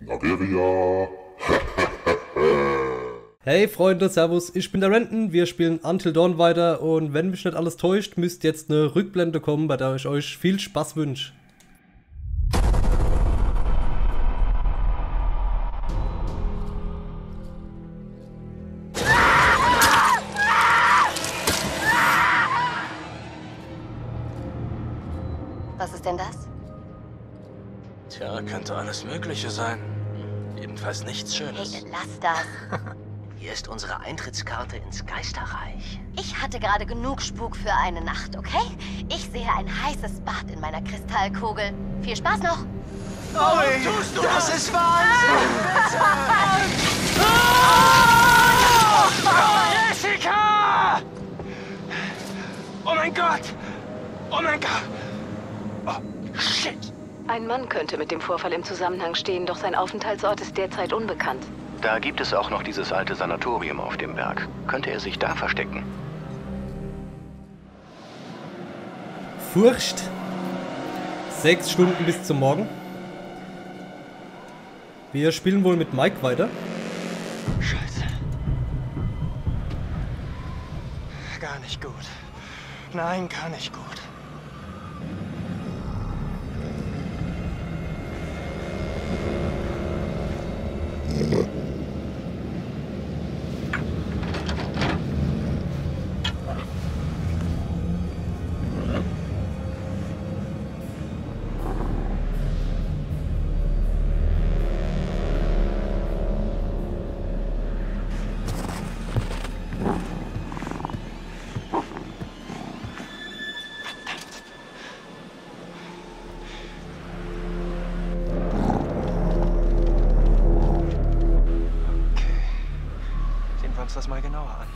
Naggeria. Hey Freunde, Servus, ich bin der Renton, wir spielen Until Dawn weiter und wenn mich nicht alles täuscht, müsst jetzt eine Rückblende kommen, bei der ich euch viel Spaß wünsche. Was ist denn das? Tja, könnte alles Mögliche sein. Jedenfalls nichts Schönes. Hey, lass das. Hier ist unsere Eintrittskarte ins Geisterreich. Ich hatte gerade genug Spuk für eine Nacht, okay? Ich sehe ein heißes Bad in meiner Kristallkugel. Viel Spaß noch! Oh, tust du das? Das ist Wahnsinn! Oh, Jessica! Oh mein Gott! Oh mein Gott! Oh, shit! Ein Mann könnte mit dem Vorfall im Zusammenhang stehen, doch sein Aufenthaltsort ist derzeit unbekannt. Da gibt es auch noch dieses alte Sanatorium auf dem Berg. Könnte er sich da verstecken? Furcht. 6 Stunden bis zum Morgen. Wir spielen wohl mit Mike weiter. Scheiße. Gar nicht gut. Nein, gar nicht gut. Das mal genauer an.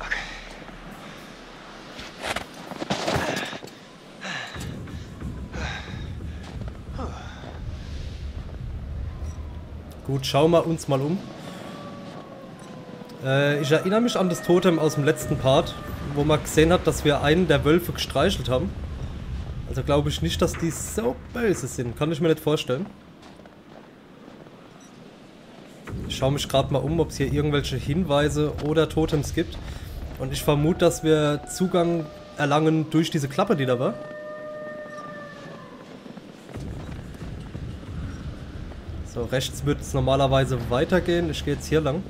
Okay. Gut, schauen wir uns mal um. Ich erinnere mich an das Totem aus dem letzten Part, wo man gesehen hat, dass wir einen der Wölfe gestreichelt haben. Also glaube ich nicht, dass die so böse sind. Kann ich mir nicht vorstellen. Ich schaue mich gerade mal um, ob es hier irgendwelche Hinweise oder Totems gibt. Und ich vermute, dass wir Zugang erlangen durch diese Klappe, die da war. So, rechts wird es normalerweise weitergehen. Ich gehe jetzt hier lang.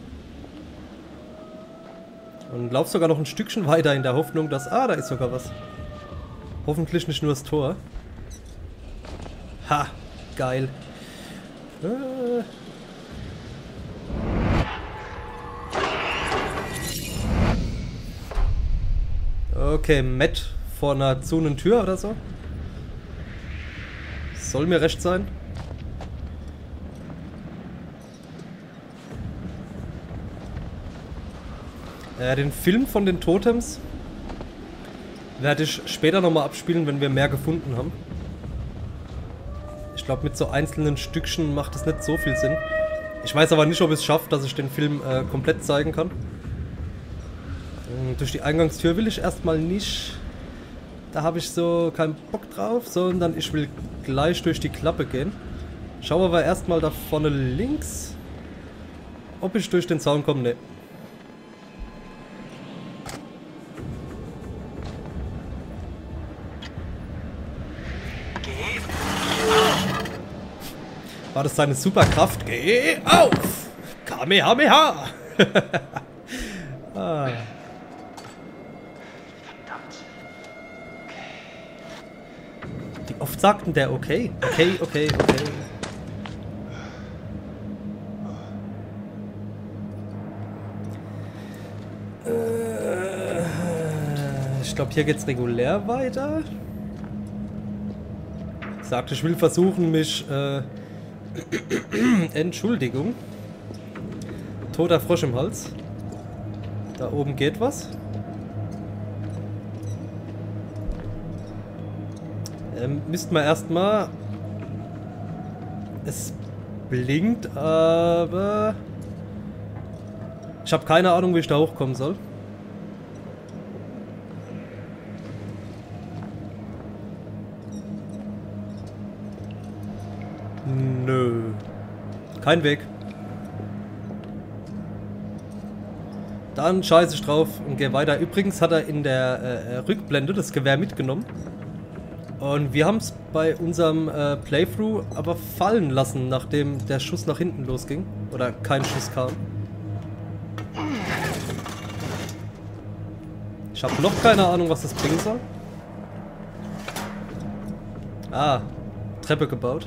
Und lauf sogar noch ein Stückchen weiter in der Hoffnung, dass... Ah, da ist sogar was. Hoffentlich nicht nur das Tor. Ha, geil. Okay, Matt vor einer zunen Tür oder so. Soll mir recht sein. Den Film von den Totems werde ich später nochmal abspielen, wenn wir mehr gefunden haben. Ich glaube, mit so einzelnen Stückchen macht es nicht so viel Sinn. Ich weiß aber nicht, ob es schafft, dass ich den Film komplett zeigen kann. Durch die Eingangstür will ich erstmal nicht. Da habe ich so keinen Bock drauf, sondern ich will gleich durch die Klappe gehen. Schauen wir aber erstmal da vorne links, ob ich durch den Zaun komme. Nee. War das seine Superkraft? Geh auf! Kamehameha! Ah. Wie oft sagten der okay? Okay. Ich glaube, hier geht's regulär weiter. Ich sagte, ich will versuchen, mich... Entschuldigung. Toter Frosch im Hals. Da oben geht was. Müssten wir erstmal. Es blinkt, aber ich habe keine Ahnung, wie ich da hochkommen soll. Nö. Kein Weg. Dann scheiße ich drauf und gehe weiter. Übrigens hat er in der Rückblende das Gewehr mitgenommen. Und wir haben es bei unserem Playthrough aber fallen lassen, nachdem der Schuss nach hinten losging. Oder kein Schuss kam. Ich habe noch keine Ahnung, was das bringen soll. Ah, Treppe gebaut.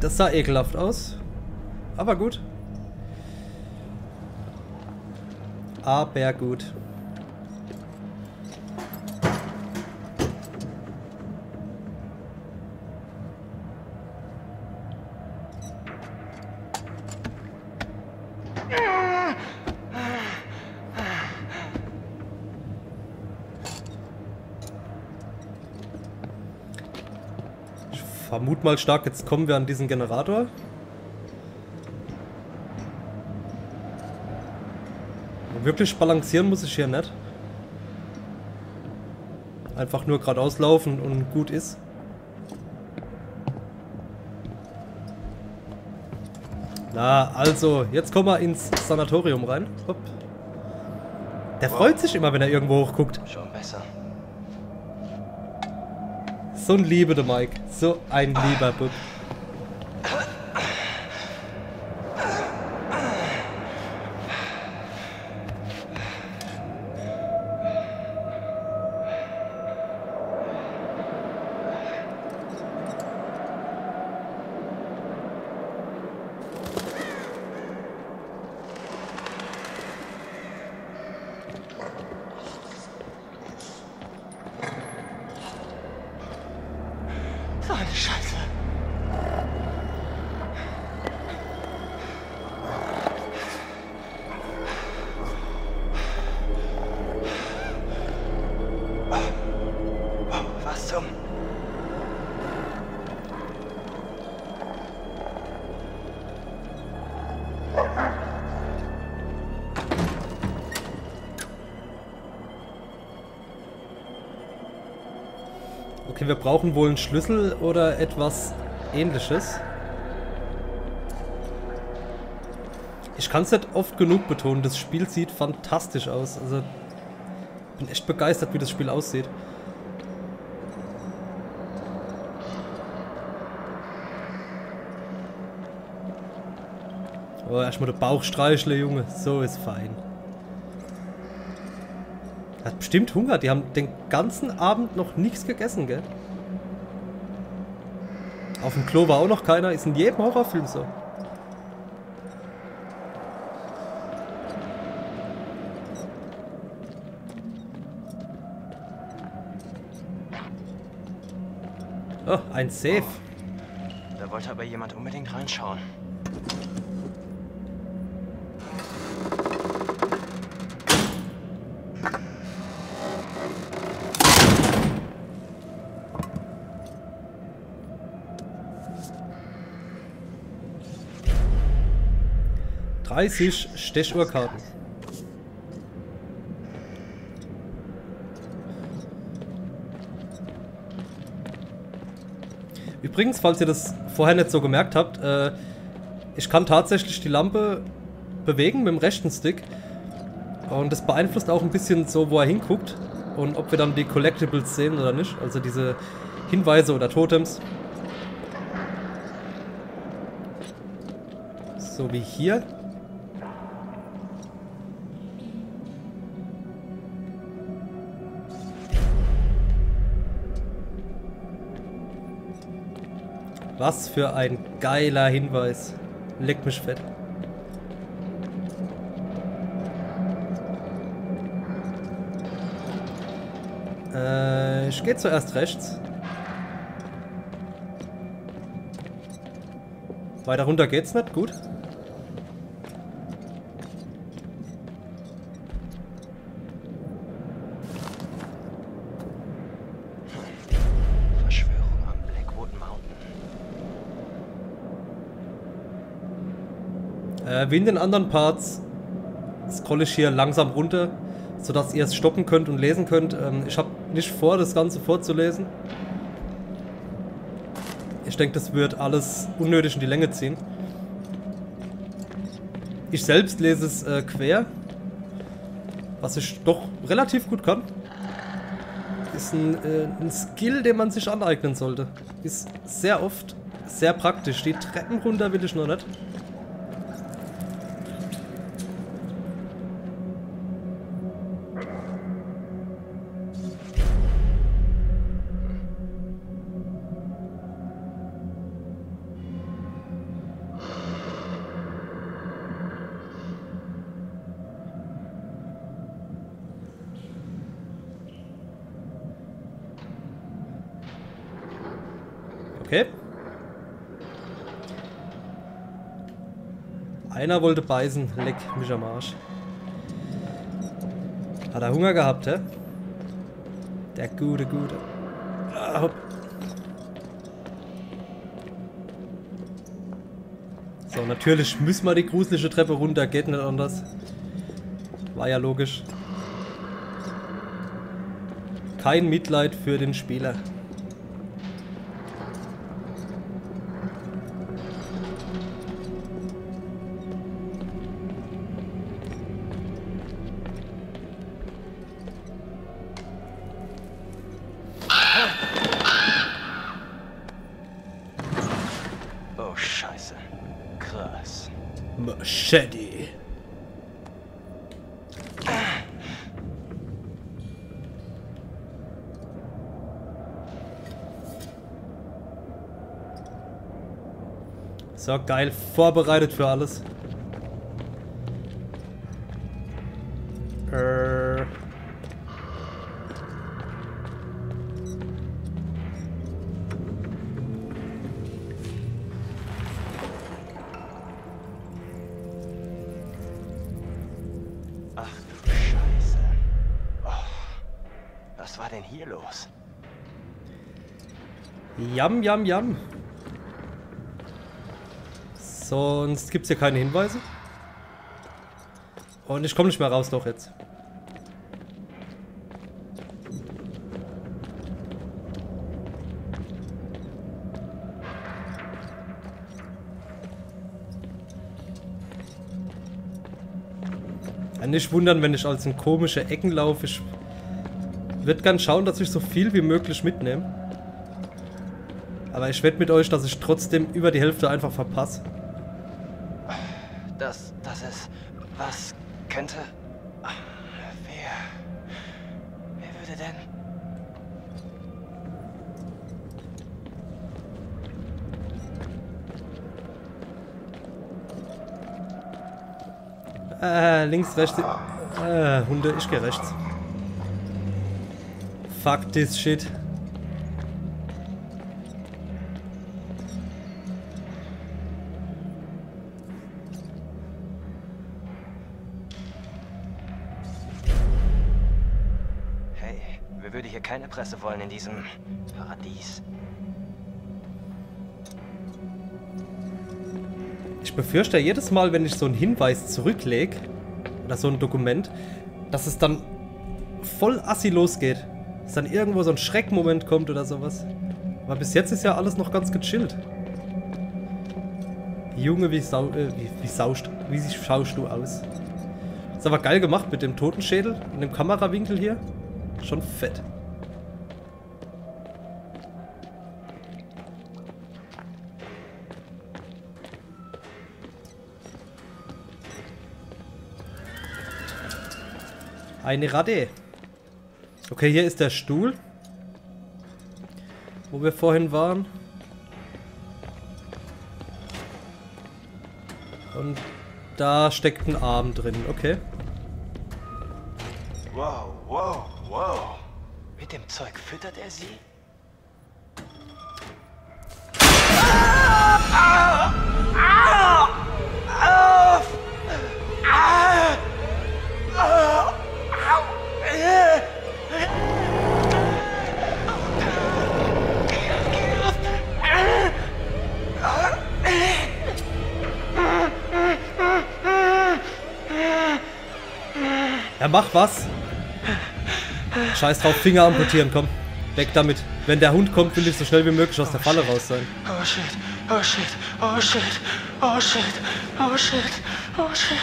Das sah ekelhaft aus, aber gut. Vermut mal stark, jetzt kommen wir an diesen Generator. Wirklich balancieren muss ich hier nicht. Einfach nur geradeaus laufen und gut ist. Na, also, jetzt kommen wir ins Sanatorium rein. Hopp. Der freut sich immer, wenn er irgendwo hochguckt. Schon besser. So ein Liebe, der Mike. So ein lieber Bub. Okay, wir brauchen wohl einen Schlüssel oder etwas Ähnliches. Ich kann es nicht oft genug betonen, das Spiel sieht fantastisch aus. Also, ich bin echt begeistert, wie das Spiel aussieht. Oh, erstmal den Bauch streicheln, Junge. So ist fein. Hat bestimmt Hunger. Die haben den ganzen Abend noch nichts gegessen, gell? Auf dem Klo war auch noch keiner. Ist in jedem Horrorfilm so. Oh, ein Safe. Oh, da wollte aber jemand unbedingt reinschauen. Stechuhrkarten. Übrigens, falls ihr das vorher nicht so gemerkt habt, ich kann tatsächlich die Lampe bewegen mit dem rechten Stick und das beeinflusst auch ein bisschen so, wo er hinguckt und ob wir dann die Collectibles sehen oder nicht, also diese Hinweise oder Totems. So wie hier. Was für ein geiler Hinweis. Leck mich fett. Ich gehe zuerst rechts. Weiter runter geht's nicht, gut. wie in den anderen Parts scrolle ich hier langsam runter, sodass ihr es stoppen könnt und lesen könnt. Ich habe nicht vor, das Ganze vorzulesen. Ich denke, das wird alles unnötig in die Länge ziehen. Ich selbst lese es quer, was ich doch relativ gut kann. Ist ein Skill, den man sich aneignen sollte. Ist sehr oft sehr praktisch. Die Treppen runter will ich noch nicht. Okay. Einer wollte beißen. Leck mich am Arsch. Hat er Hunger gehabt, hä? Der gute. Ah, hopp. So, natürlich müssen wir die gruselige Treppe runter. Geht nicht anders. War ja logisch. Kein Mitleid für den Spieler. Machete. So geil, vorbereitet für alles. Jam. Sonst gibt es hier keine Hinweise. Und ich komme nicht mehr raus, doch jetzt. Ja, nicht wundern, wenn ich als in komische Ecken laufe. Ich würde gern schauen, dass ich so viel wie möglich mitnehme. Aber ich wette mit euch, dass ich trotzdem über die Hälfte einfach verpasse. Das ist... Was könnte... Wer würde denn... links, rechts... Hunde, ich gehe rechts. Fuck this shit. Keine Presse wollen in diesem Paradies. Ich befürchte jedes Mal, wenn ich so einen Hinweis zurücklege, oder so ein Dokument, dass es dann voll assi losgeht. Dass dann irgendwo so ein Schreckmoment kommt oder sowas. Aber bis jetzt ist ja alles noch ganz gechillt. Junge, wie schaust du aus? Ist aber geil gemacht mit dem Totenschädel und dem Kamerawinkel hier. Schon fett. Eine Ratte. Okay, hier ist der Stuhl, wo wir vorhin waren. Und da steckt ein Arm drin, okay. Wow. Mit dem Zeug füttert er sie? Ja, mach was. Scheiß drauf, Finger amputieren, komm. Weg damit. Wenn der Hund kommt, will ich so schnell wie möglich aus der Falle raus sein. Oh shit, oh shit, oh shit, oh shit, oh shit, oh shit.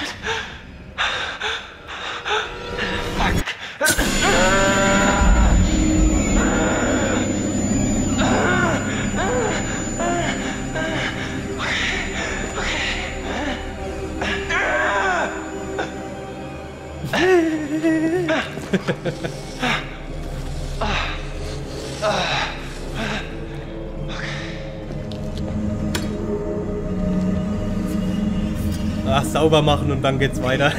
Fuck. Ach, sauber machen und dann geht's weiter.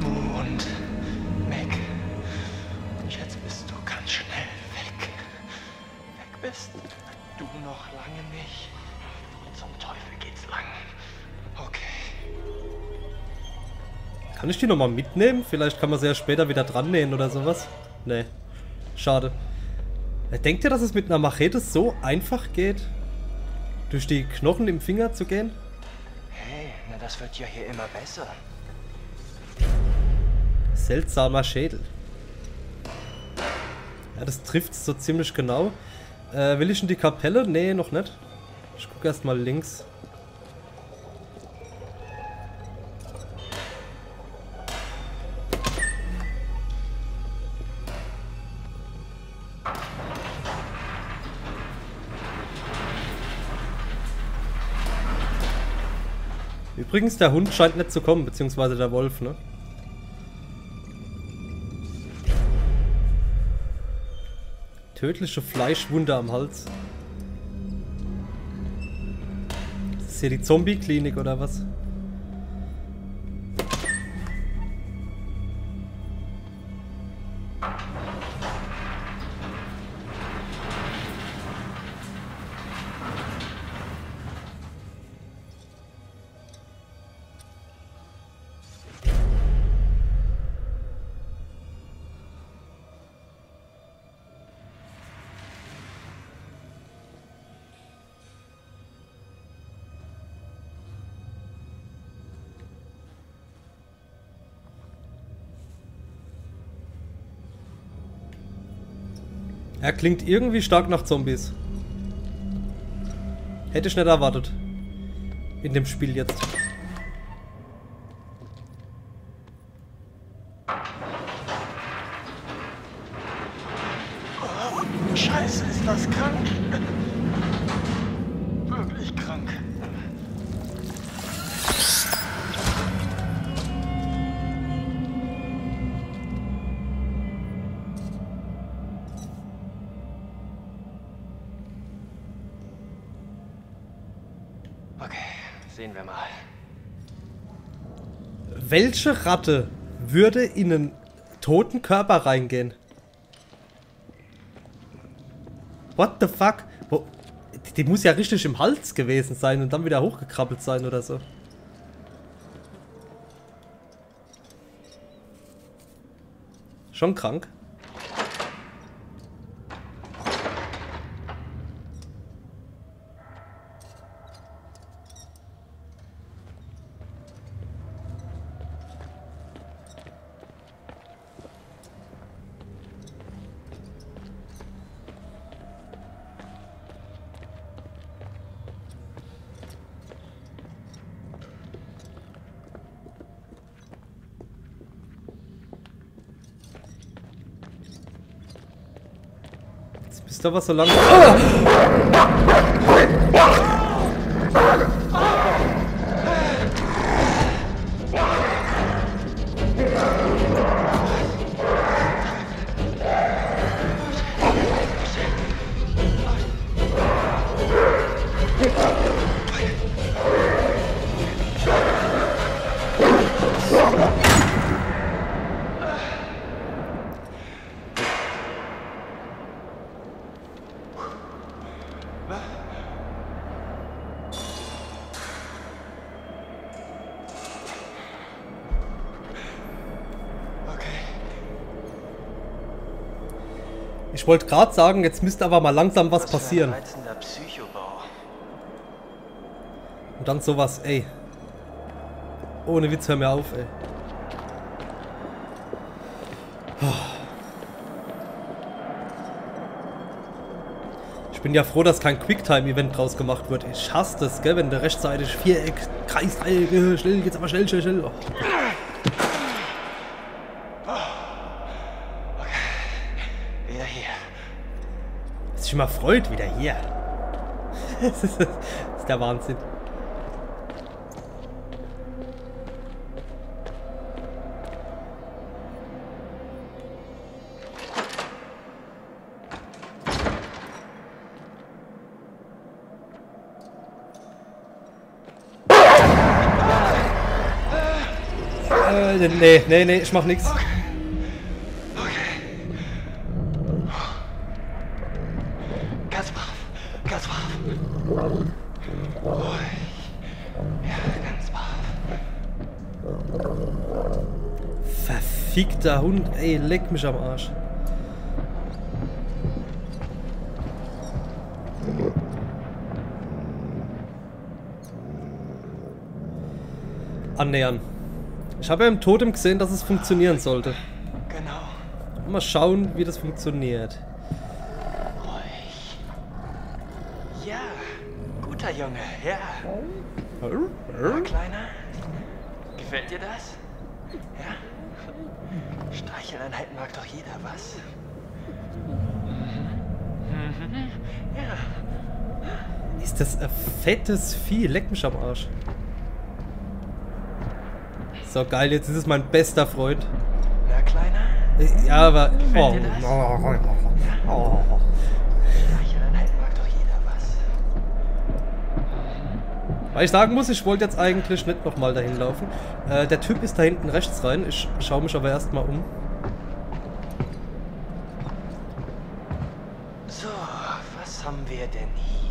Mond, Mac. Jetzt bist du ganz schnell weg. Weg bist du noch lange nicht. Zum Teufel geht's lang. Okay. Kann ich die nochmal mitnehmen? Vielleicht kann man sie ja später wieder dran nähen oder sowas. Nee. Schade. Denkt ihr, dass es mit einer Machete so einfach geht? Durch die Knochen im Finger zu gehen? Hey, na das wird ja hier immer besser. Seltsamer Schädel. Ja, das trifft so ziemlich genau. Will ich in die Kapelle? Nee, noch nicht. Ich gucke erstmal links. Übrigens, der Hund scheint nicht zu kommen, beziehungsweise der Wolf, ne? Tödliche Fleischwunde am Hals. Ist das hier die Zombie-Klinik oder was? Er klingt irgendwie stark nach Zombies. Hätte ich nicht erwartet. In dem Spiel jetzt. Oh, Scheiße, ist das krank. Wirklich krank. Sehen wir mal. Welche Ratte würde in einen toten Körper reingehen? What the fuck? Die muss ja richtig im Hals gewesen sein und dann wieder hochgekrabbelt sein oder so. Schon krank. Ist da was so lang? Ah! Ich wollte gerade sagen, jetzt müsste aber mal langsam was passieren. Und dann sowas, ey. Ohne Witz, hör mir auf, ey. Ich bin ja froh, dass kein Quicktime-Event draus gemacht wird. Ich hasse das, gell, wenn der rechtzeitig Viereck, Kreis, schnell, jetzt aber schnell, schnell, schnell. Oh. Okay. Wieder hier. Was sich immer freut, wieder hier. Das ist der Wahnsinn. Nee, nee, nee, ich mach nix. Okay. Okay. Ganz brav, ganz brav. Ruhig. Ja, ganz brav. Verfickter Hund, ey, leck mich am Arsch. Annähern. Ich habe ja im Totem gesehen, dass es funktionieren sollte. Genau. Mal schauen, wie das funktioniert. Ruhig. Ja, guter Junge, ja. Na, Kleiner, gefällt dir das? Ja? Streicheleinheiten mag doch jeder, was? Ja. Ist das ein fettes Vieh? Leck mich am Arsch. So geil, jetzt ist es mein bester Freund. Na, Kleiner? Ja, aber... Oh. Dir das? Oh. Oh. Weil ich sagen muss, ich wollte jetzt eigentlich nicht nochmal dahin laufen. Der Typ ist da hinten rechts rein. Ich schaue mich aber erstmal um. So, was haben wir denn hier?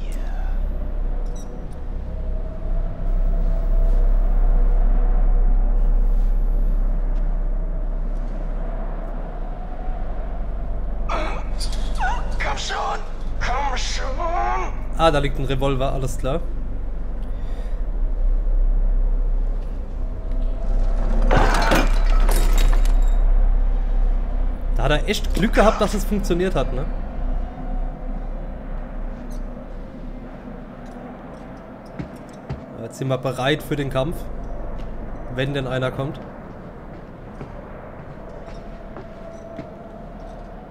Ah, da liegt ein Revolver, alles klar. Da hat er echt Glück gehabt, dass es funktioniert hat, ne? Jetzt sind wir bereit für den Kampf. Wenn denn einer kommt.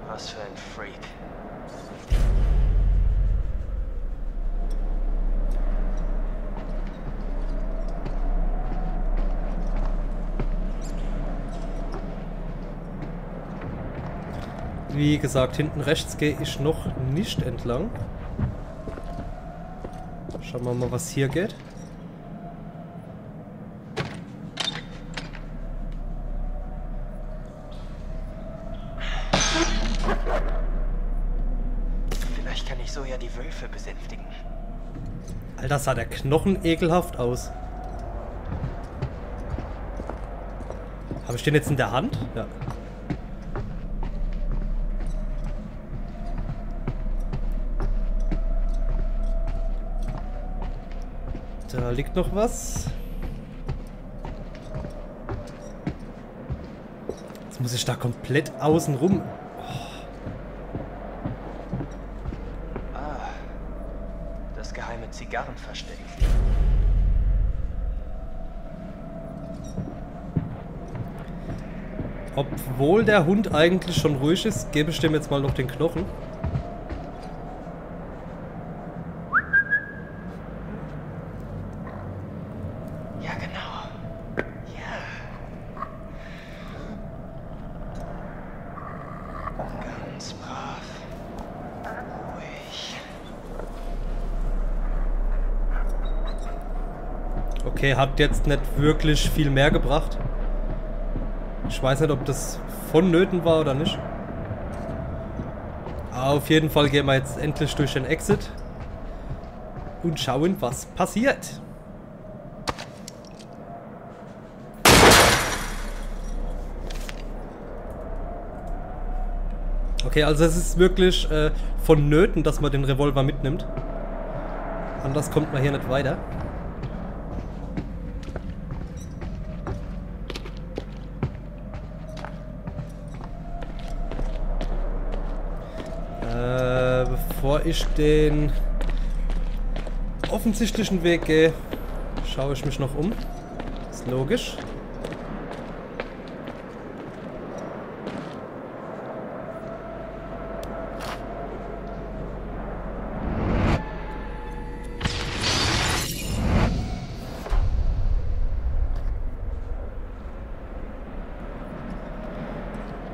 Was für ein Freak. Wie gesagt, hinten rechts gehe ich noch nicht entlang. Schauen wir mal, was hier geht. Vielleicht kann ich so ja die Wölfe besänftigen. Alter, sah der Knochen ekelhaft aus. Habe ich den jetzt in der Hand? Ja. Da liegt noch was. Jetzt muss ich da komplett außen rum. Oh. Ah, das geheime Zigarrenversteck. Obwohl der Hund eigentlich schon ruhig ist, gebe ich dem jetzt mal noch den Knochen. Okay, hat jetzt nicht wirklich viel mehr gebracht. Ich weiß nicht, ob das vonnöten war oder nicht. Aber auf jeden Fall gehen wir jetzt endlich durch den Exit und schauen, was passiert. Okay, also es ist wirklich vonnöten, dass man den Revolver mitnimmt. Anders kommt man hier nicht weiter. Bevor ich den offensichtlichen Weg gehe, schaue ich mich noch um. Ist logisch.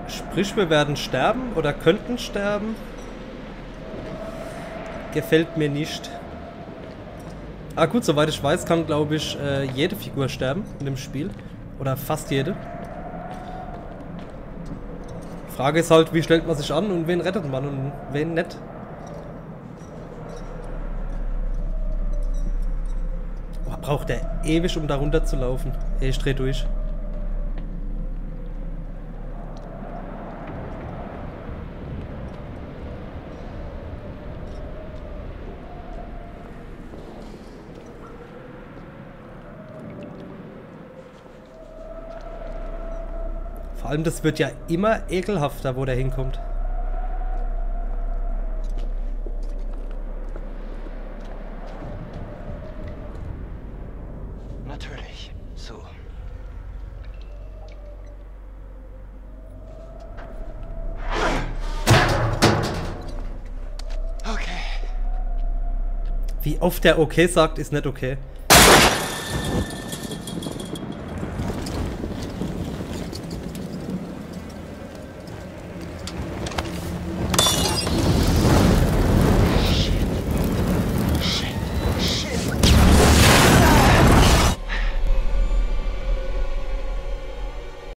Sprich, wir werden sterben oder könnten sterben. Gefällt mir nicht. Ah gut, soweit ich weiß, kann glaube ich jede Figur sterben in dem Spiel. Oder fast jede. Frage ist halt, wie stellt man sich an und wen rettet man und wen nicht. Oh, braucht der ewig, um da runter zu laufen. Ich dreh durch. Vor allem, das wird ja immer ekelhafter, wo der hinkommt. Natürlich, so. Okay. Wie oft der okay sagt, ist nicht okay.